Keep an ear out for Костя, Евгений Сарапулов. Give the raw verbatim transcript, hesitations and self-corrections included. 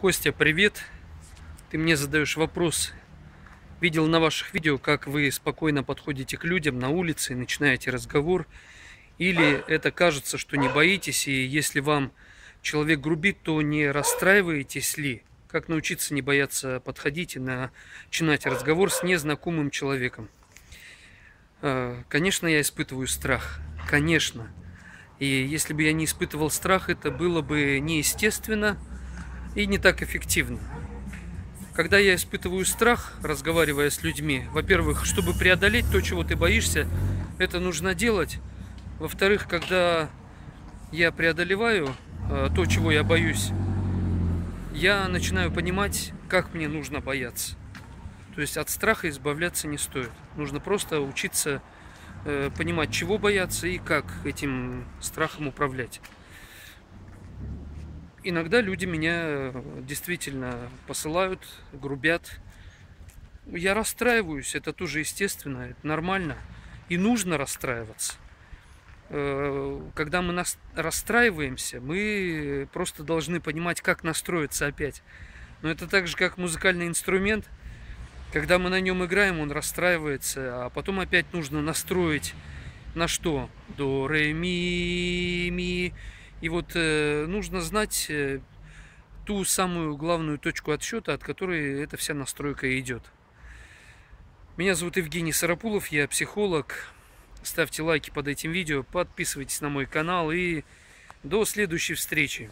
Костя, привет. Ты мне задаешь вопрос. Видел на ваших видео, как вы спокойно подходите к людям на улице и начинаете разговор. Или это кажется, что не боитесь, и если вам человек грубит, то не расстраиваетесь ли? Как научиться не бояться подходить и начинать разговор с незнакомым человеком? Конечно, я испытываю страх. Конечно. И если бы я не испытывал страх, это было бы неестественно и не так эффективно. Когда я испытываю страх, разговаривая с людьми, во-первых, чтобы преодолеть то, чего ты боишься, это нужно делать. Во-вторых, когда я преодолеваю э, то, чего я боюсь, я начинаю понимать, как мне нужно бояться. То есть от страха избавляться не стоит. Нужно просто учиться э, понимать, чего бояться и как этим страхом управлять. Иногда люди меня действительно посылают, грубят. Я расстраиваюсь, это тоже естественно, это нормально. И нужно расстраиваться. Когда мы расстраиваемся, мы просто должны понимать, как настроиться опять. Но это так же, как музыкальный инструмент. Когда мы на нем играем, он расстраивается, а потом опять нужно настроить на что? До, ре, ми, ми. И вот нужно знать ту самую главную точку отсчета, от которой эта вся настройка идет. Меня зовут Евгений Сарапулов, я психолог. Ставьте лайки под этим видео, подписывайтесь на мой канал и до следующей встречи.